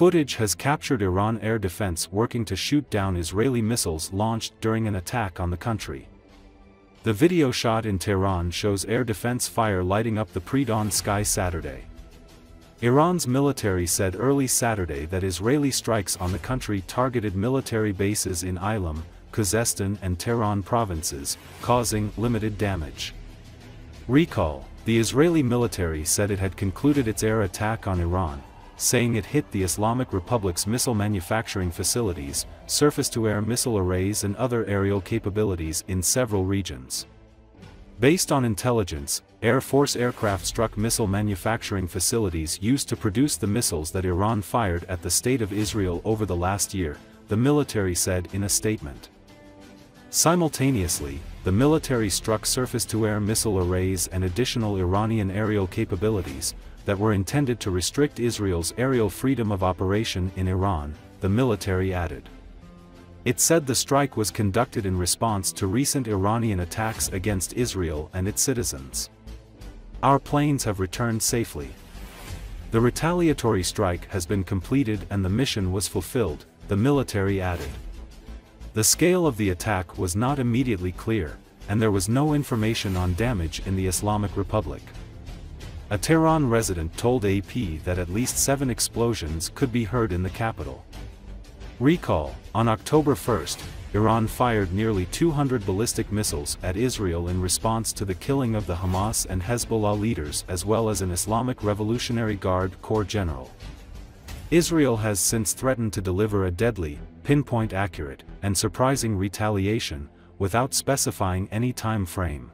Footage has captured Iran air defense working to shoot down Israeli missiles launched during an attack on the country. The video shot in Tehran shows air defense fire lighting up the pre-dawn sky Saturday. Iran's military said early Saturday that Israeli strikes on the country targeted military bases in Ilam, Khuzestan and Tehran provinces, causing limited damage. Recall, the Israeli military said it had concluded its air attack on Iran, saying it hit the Islamic Republic's missile manufacturing facilities, surface-to-air missile arrays and other aerial capabilities in several regions. Based on intelligence, Air Force aircraft struck missile manufacturing facilities used to produce the missiles that Iran fired at the State of Israel over the last year, the military said in a statement. Simultaneously, the military struck surface-to-air missile arrays and additional Iranian aerial capabilities that were intended to restrict Israel's aerial freedom of operation in Iran, the military added. It said the strike was conducted in response to recent Iranian attacks against Israel and its citizens. Our planes have returned safely. The retaliatory strike has been completed and the mission was fulfilled, the military added. The scale of the attack was not immediately clear, and there was no information on damage in the Islamic Republic. A Tehran resident told AP that at least 7 explosions could be heard in the capital. Recall, on October 1, Iran fired nearly 200 ballistic missiles at Israel in response to the killing of the Hamas and Hezbollah leaders as well as an Islamic Revolutionary Guard Corps general. Israel has since threatened to deliver a deadly, pinpoint-accurate, and surprising retaliation, without specifying any time frame.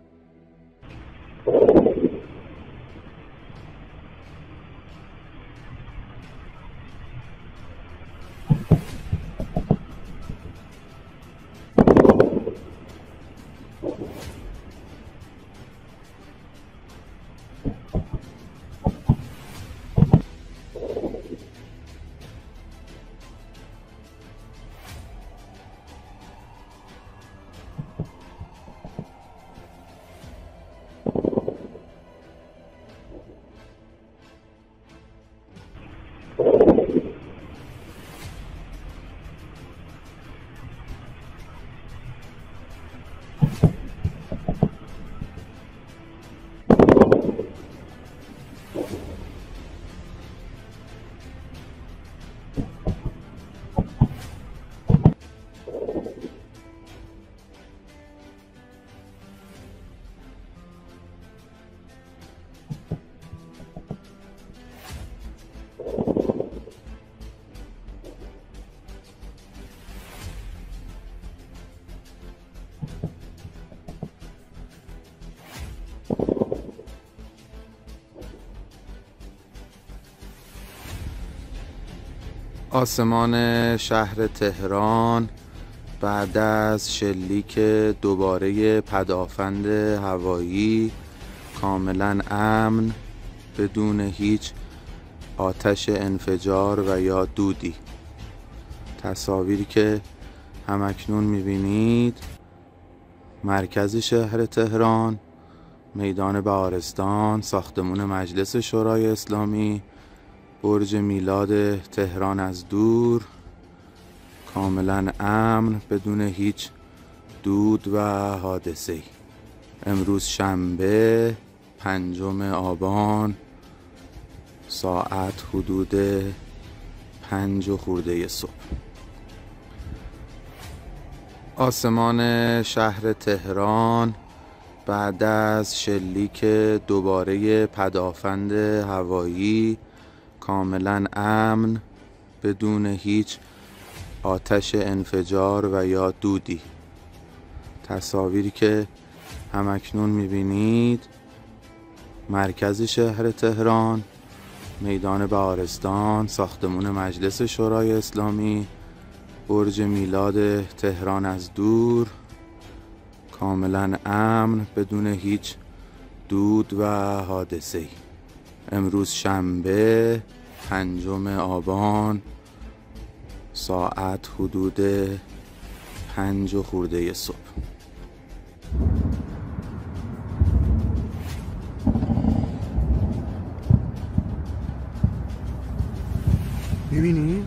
آسمان شهر تهران بعد از شلیک دوباره پدافند هوایی کاملا امن بدون هیچ آتش انفجار و یا دودی. تصاویری که همکنون میبینید مرکز شهر تهران، میدان بهارستان، ساختمان مجلس شورای اسلامی، برج میلاد تهران از دور کاملا امن بدون هیچ دود و حادثه‌ای. امروز شنبه 5 آبان ساعت حدود 5 خورده صبح. آسمان شهر تهران بعد از شلیک دوباره پدافند هوایی کاملا امن بدون هیچ آتش انفجار و یا دودی. تصاویری که همکنون میبینید مرکز شهر تهران، میدان بهارستان، ساختمان مجلس شورای اسلامی، برج میلاد تهران از دور کاملا امن بدون هیچ دود و حادثه‌ای. امروز شنبه 5 آبان ساعت حدود 5 خورده صبح. می‌بینی؟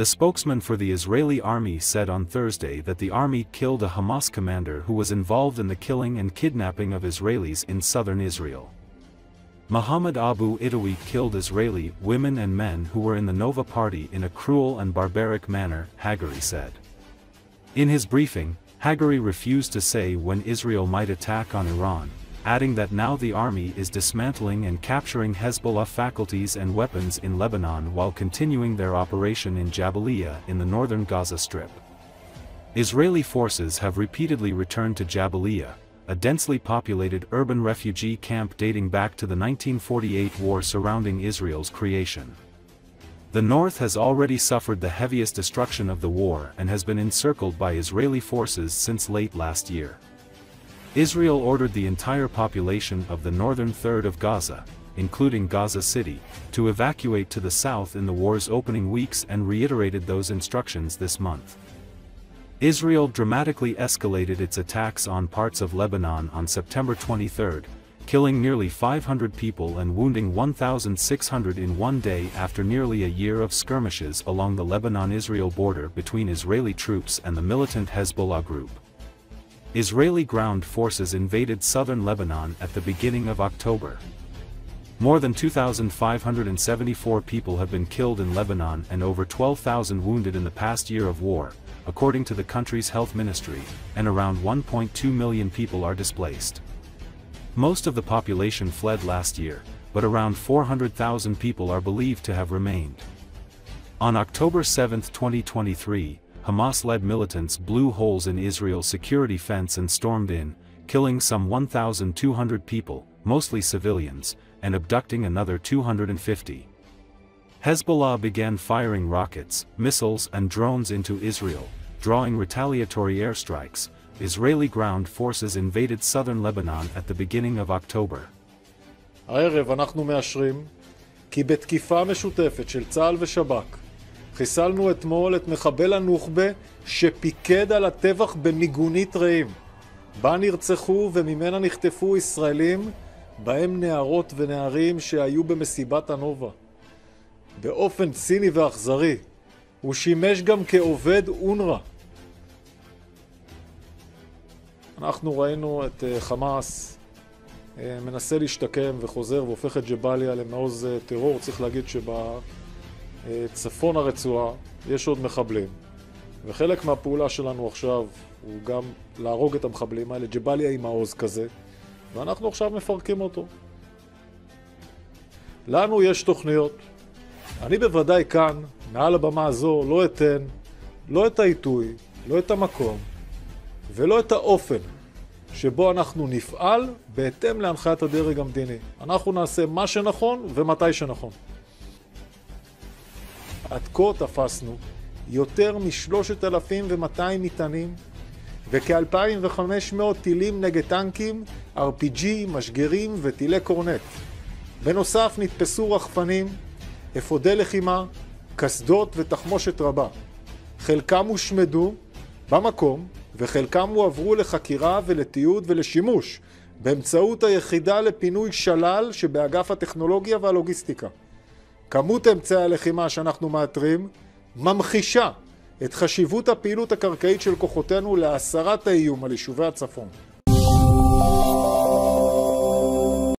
The spokesman for the Israeli army said on Thursday that the army killed a Hamas commander who was involved in the killing and kidnapping of Israelis in southern Israel. Muhammad Abu Itawi killed Israeli women and men who were in the Nova Party in a cruel and barbaric manner, Hagari said. In his briefing, Hagari refused to say when Israel might attack on Iran, adding that now the army is dismantling and capturing Hezbollah facilities and weapons in Lebanon while continuing their operation in Jabalia in the northern Gaza Strip. Israeli forces have repeatedly returned to Jabalia, a densely populated urban refugee camp dating back to the 1948 war surrounding Israel's creation. The north has already suffered the heaviest destruction of the war and has been encircled by Israeli forces since late last year. Israel ordered the entire population of the northern third of Gaza, including Gaza City, to evacuate to the south in the war's opening weeks and reiterated those instructions this month. Israel dramatically escalated its attacks on parts of Lebanon on September 23, killing nearly 500 people and wounding 1,600 in one day after nearly a year of skirmishes along the Lebanon-Israel border between Israeli troops and the militant Hezbollah group. Israeli ground forces invaded southern Lebanon at the beginning of October. More than 2,574 people have been killed in Lebanon and over 12,000 wounded in the past year of war, according to the country's health ministry, and around 1.2 million people are displaced. Most of the population fled last year, but around 400,000 people are believed to have remained. On October 7, 2023, Hamas-led militants blew holes in Israel's security fence and stormed in, killing some 1,200 people, mostly civilians, and abducting another 250. Hezbollah began firing rockets, missiles and drones into Israel, drawing retaliatory airstrikes. Israeli ground forces invaded southern Lebanon at the beginning of October. הערב אנחנו מאשרים כי בתקיפה משותפת של צה"ל ושב"כ חיסלנו אתמול את מחבל הנוח'בה שפיקד על הטבח במיגונית רעים, בה נרצחו וממנה נחטפו ישראלים, בהם נערות ונערים שהיו במסיבת הנובה. באופן ציני ואכזרי, הוא שימש גם כעובד אונר"א. אנחנו ראינו את חמאס מנסה להשתקם וחוזר והופך את ג'באליה למעוז טרור. צריך להגיד שבצפון הרצועה יש עוד מחבלים, וחלק מהפעולה שלנו עכשיו הוא גם להרוג את המחבלים האלה. ג'באליה היא מעוז כזה, ואנחנו עכשיו מפרקים אותו. לנו יש תוכניות. אני בוודאי כאן, מעל הבמה הזו, לא אתן, לא את העיתוי, לא את המקום, ולא את האופן שבו אנחנו נפעל בהתאם להנחיית הדרג המדיני. אנחנו נעשה מה שנכון ומתי שנכון. עד כה תפסנו יותר מ-3,200 מטענים וכ-2,500 טילים נגד טנקים, RPG, משגרים וטילי קורנט. בנוסף נתפסו רחפנים, אפודי לחימה, קסדות ותחמושת רבה. חלקם הושמדו במקום וחלקם הועברו לחקירה ולתיעוד ולשימוש באמצעות היחידה לפינוי שלל שבאגף הטכנולוגיה והלוגיסטיקה. כמות אמצעי הלחימה שאנחנו מאתרים ממחישה את חשיבות הפעילות הקרקעית של כוחותינו להסרת האיום על יישובי הצפון.